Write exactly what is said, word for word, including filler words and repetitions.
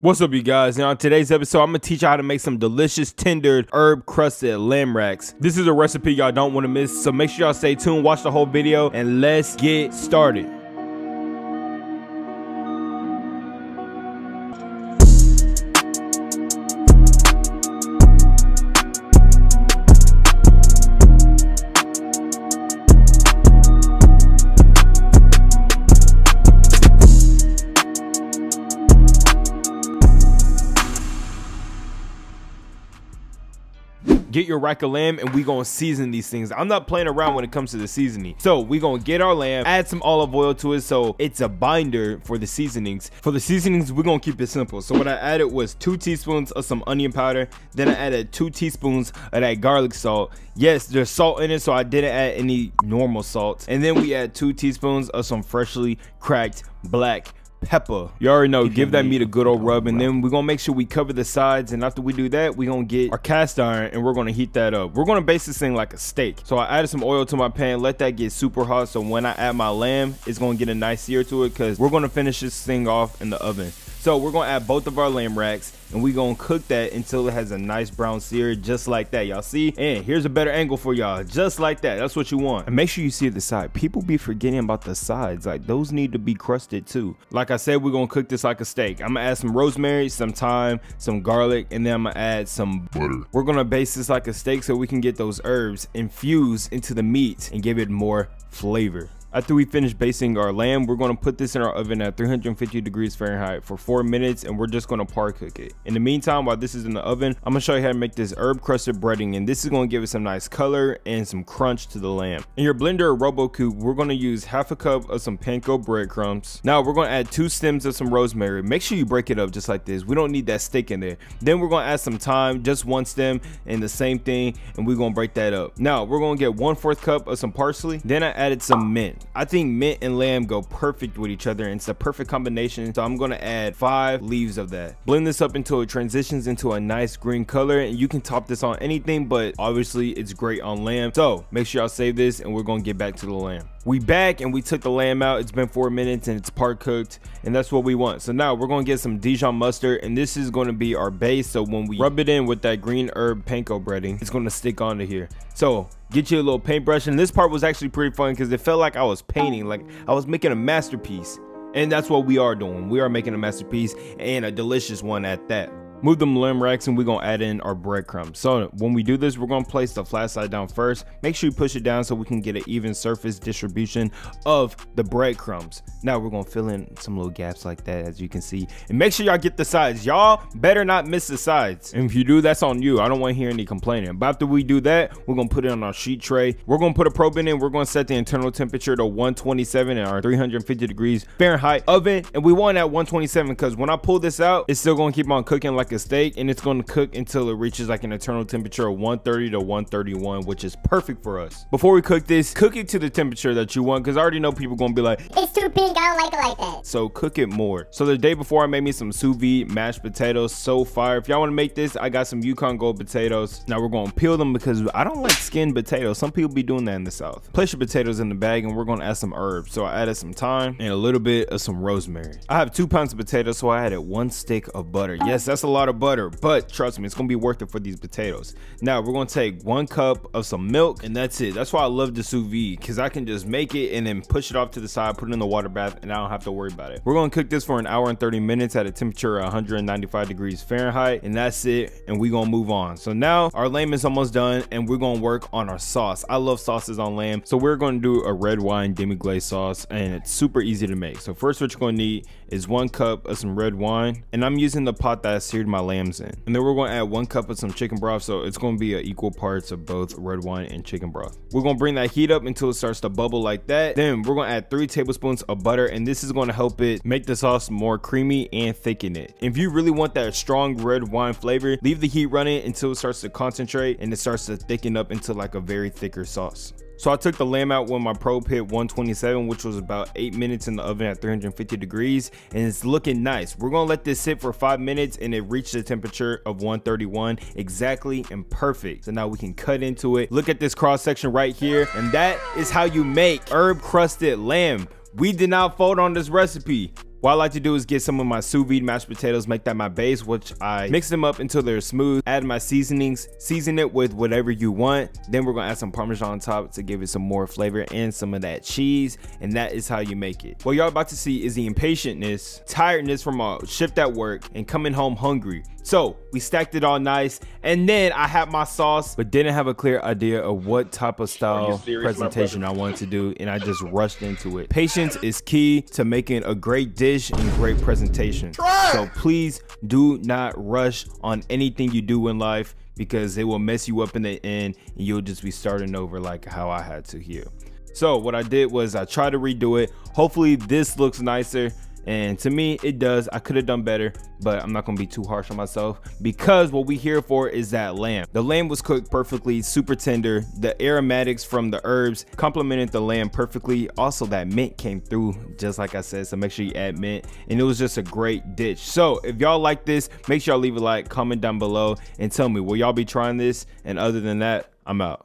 What's up, you guys? Now on today's episode, I'm gonna teach you how to make some delicious tendered herb crusted lamb racks. This is a recipe y'all don't want to miss, so make sure y'all stay tuned, watch the whole video, and let's get started. Get your rack of lamb and we gonna season these things. I'm not playing around when it comes to the seasoning. So we gonna get our lamb, add some olive oil to it so it's a binder for the seasonings. For the seasonings, we're gonna keep it simple. So what I added was two teaspoons of some onion powder. Then I added two teaspoons of that garlic salt. Yes, there's salt in it, so I didn't add any normal salt. And then we add two teaspoons of some freshly cracked black pepper. You already know, give that meat a good old rub, and then we're gonna make sure we cover the sides. And after we do that, we're gonna get our cast iron and we're gonna heat that up. We're gonna base this thing like a steak. So I added some oil to my pan, let that get super hot, so when I add my lamb, it's gonna get a nice sear to it, because we're gonna finish this thing off in the oven. So we're gonna add both of our lamb racks and we're gonna cook that until it has a nice brown sear, just like that, y'all see? And here's a better angle for y'all, just like that. That's what you want. And make sure you sear the side. People be forgetting about the sides, like those need to be crusted too. Like I said, we're gonna cook this like a steak. I'm gonna add some rosemary, some thyme, some garlic, and then I'm gonna add some butter. We're gonna base this like a steak so we can get those herbs infused into the meat and give it more flavor. After we finish basting our lamb, we're gonna put this in our oven at three hundred fifty degrees Fahrenheit for four minutes, and we're just gonna par cook it. In the meantime, while this is in the oven, I'm gonna show you how to make this herb crusted breading, and this is gonna give it some nice color and some crunch to the lamb. In your blender or RoboCoupe, we're gonna use half a cup of some panko breadcrumbs. Now we're gonna add two stems of some rosemary. Make sure you break it up just like this. We don't need that stick in there. Then we're gonna add some thyme, just one stem, and the same thing, and we're gonna break that up. Now we're gonna get one fourth cup of some parsley. Then I added some mint. I think mint and lamb go perfect with each other, and it's a perfect combination, so I'm gonna add five leaves of that. Blend this up until it transitions into a nice green color, and you can top this on anything, but obviously it's great on lamb. So make sure y'all save this, and we're gonna get back to the lamb. We back and we took the lamb out. It's been four minutes and it's part cooked, and that's what we want. So now we're gonna get some Dijon mustard, and this is gonna be our base, so when we rub it in with that green herb panko breading, it's gonna stick onto here. So get you a little paintbrush, and this part was actually pretty fun because it felt like I was painting, like I was making a masterpiece, and that's what we are doing. We are making a masterpiece, and a delicious one at that. Move them lamb racks, and we're gonna add in our breadcrumbs. So when we do this, we're gonna place the flat side down first. Make sure you push it down so we can get an even surface distribution of the breadcrumbs. Now we're gonna fill in some little gaps like that, as you can see, and make sure y'all get the sides. Y'all better not miss the sides, and if you do, that's on you. I don't want to hear any complaining. But after we do that, we're gonna put it on our sheet tray. We're gonna put a probe in, and we're gonna set the internal temperature to one twenty-seven in our three hundred fifty degrees Fahrenheit oven, and we want it at one twenty-seven because when I pull this out, it's still gonna keep on cooking like a steak, and it's going to cook until it reaches like an internal temperature of one thirty to one thirty-one, which is perfect for us. Before we cook this, cook it to the temperature that you want, because I already know people gonna be like, it's too pink, I don't like it like that. So cook it more. So the day before, I made me some sous vide mashed potatoes, so fire. If y'all want to make this, I got some Yukon Gold potatoes. Now we're going to peel them because I don't like skinned potatoes. Some people be doing that in the South. Place your potatoes in the bag, and we're going to add some herbs. So I added some thyme and a little bit of some rosemary. I have two pounds of potatoes, so I added one stick of butter. Yes, that's a lot of butter, but trust me, it's gonna be worth it for these potatoes. Now we're gonna take one cup of some milk, and that's it. That's why I love the sous vide, because I can just make it and then push it off to the side, put it in the water bath, and I don't have to worry about it. We're gonna cook this for an hour and thirty minutes at a temperature of one ninety-five degrees Fahrenheit, and that's it, and we're gonna move on. So now our lamb is almost done, and we're gonna work on our sauce. I love sauces on lamb, so we're gonna do a red wine demi-glace sauce, and it's super easy to make. So first, what you're gonna need is one cup of some red wine, and I'm using the pot that I seared my lambs in. And then we're gonna add one cup of some chicken broth, so it's gonna be a equal parts of both red wine and chicken broth. We're gonna bring that heat up until it starts to bubble like that. Then we're gonna add three tablespoons of butter, and this is gonna help it make the sauce more creamy and thicken it. If you really want that strong red wine flavor, leave the heat running until it starts to concentrate and it starts to thicken up into like a very thicker sauce. So I took the lamb out when my probe hit one twenty-seven, which was about eight minutes in the oven at three hundred fifty degrees, and it's looking nice. We're gonna let this sit for five minutes, and it reached the temperature of one thirty-one exactly and perfect. So now we can cut into it. Look at this cross section right here, and that is how you make herb crusted lamb. We did not fold on this recipe. What I like to do is get some of my sous vide mashed potatoes, make that my base, which I mix them up until they're smooth, add my seasonings, season it with whatever you want. Then we're gonna add some Parmesan on top to give it some more flavor and some of that cheese, and that is how you make it. What y'all about to see is the impatientness, tiredness from a shift at work and coming home hungry. So we stacked it all nice, and then I had my sauce, but didn't have a clear idea of what type of style presentation I wanted to do, and I just rushed into it. Patience is key to making a great dish and great presentation. So please do not rush on anything you do in life, because it will mess you up in the end, and you'll just be starting over like how I had to here. So what I did was I tried to redo it. Hopefully this looks nicer. And to me, it does. I could have done better, but I'm not gonna be too harsh on myself, because what we here for is that lamb. The lamb was cooked perfectly, super tender. The aromatics from the herbs complemented the lamb perfectly. Also, that mint came through, just like I said, so make sure you add mint. And it was just a great dish. So if y'all like this, make sure y'all leave a like, comment down below, and tell me, will y'all be trying this? And other than that, I'm out.